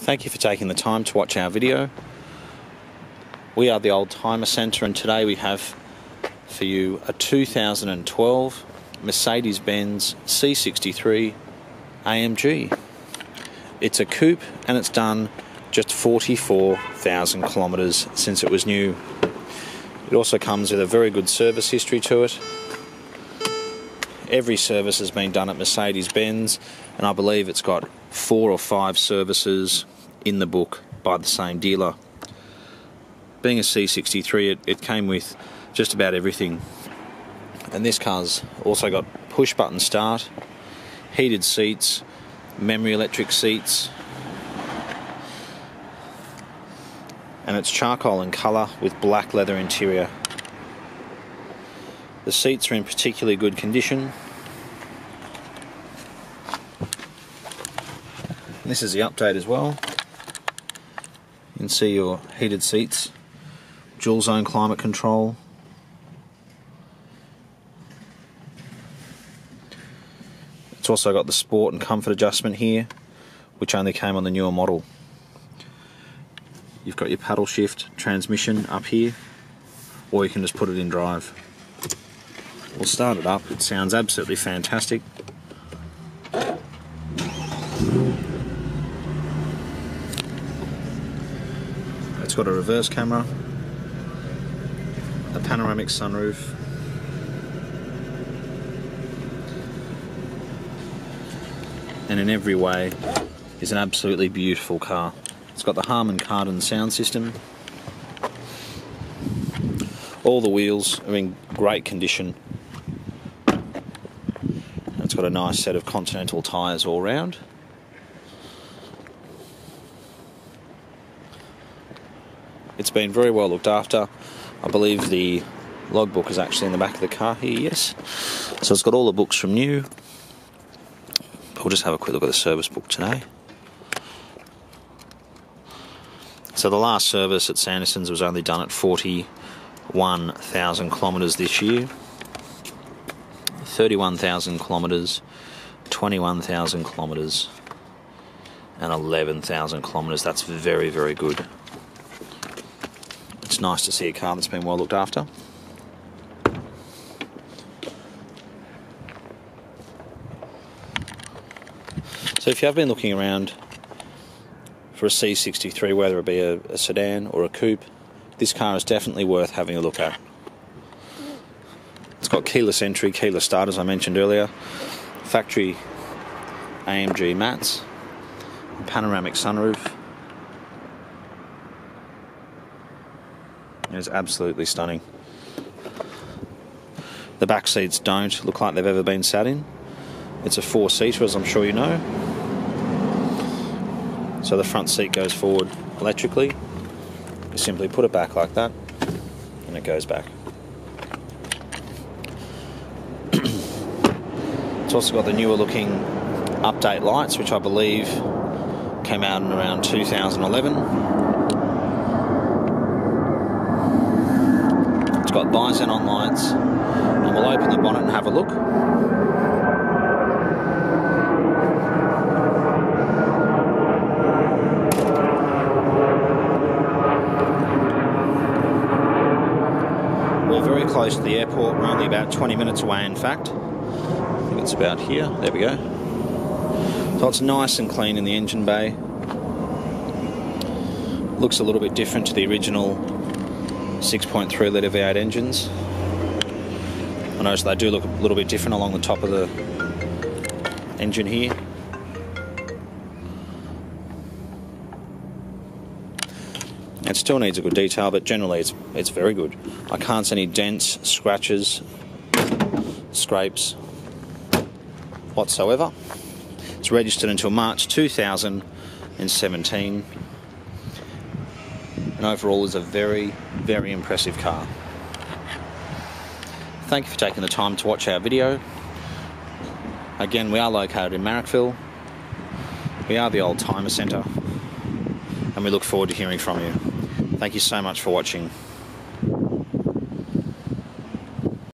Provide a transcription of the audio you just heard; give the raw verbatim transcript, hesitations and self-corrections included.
Thank you for taking the time to watch our video. We are the Oldtimer Centre, and today we have for you a two thousand twelve Mercedes-Benz C sixty-three A M G. It's a coupe and it's done just forty-four thousand kilometres since it was new. It also comes with a very good service history to it. Every service has been done at Mercedes-Benz, and I believe it's got four or five services in the book by the same dealer. Being a C sixty-three, it, it came with just about everything. And this car's also got push button start, heated seats, memory electric seats, and it's charcoal in colour with black leather interior. The seats are in particularly good condition. This is the update as well. You can see your heated seats, dual zone climate control, it's also got the sport and comfort adjustment here, which only came on the newer model. You've got your paddle shift transmission up here, or you can just put it in drive. We'll start it up, it sounds absolutely fantastic. It's got a reverse camera, a panoramic sunroof, and in every way is an absolutely beautiful car. It's got the Harman Kardon sound system. All the wheels are in great condition. It's got a nice set of Continental tyres all round. It's been very well looked after. I believe the logbook is actually in the back of the car here, yes. So it's got all the books from new. We'll just have a quick look at the service book today. So the last service at Sanderson's was only done at forty-one thousand kilometres this year. thirty-one thousand kilometres, twenty-one thousand kilometres, and eleven thousand kilometres. That's very, very good. It's nice to see a car that's been well looked after. So if you have been looking around for a C sixty-three, whether it be a, a sedan or a coupe, this car is definitely worth having a look at. It's got keyless entry, keyless start, as I mentioned earlier, factory A M G mats, panoramic sunroof. It's absolutely stunning. The back seats don't look like they've ever been sat in. It's a four-seater, as I'm sure you know. So the front seat goes forward electrically. You simply put it back like that, and it goes back. It's also got the newer looking update lights, which I believe came out in around two thousand eleven. It's got bi-xenon lights, and we'll open the bonnet and have a look. Very close to the airport. We're only about twenty minutes away, in fact. I think it's about here. There we go. So it's nice and clean in the engine bay. Looks a little bit different to the original six point three litre V eight engines. I notice they do look a little bit different along the top of the engine here. It still needs a good detail, but generally it's, it's very good. I can't see any dents, scratches, scrapes whatsoever. It's registered until March two thousand seventeen, and overall is a very, very impressive car. Thank you for taking the time to watch our video. Again, we are located in Marrickville. We are the Oldtimer Centre, and we look forward to hearing from you. Thank you so much for watching.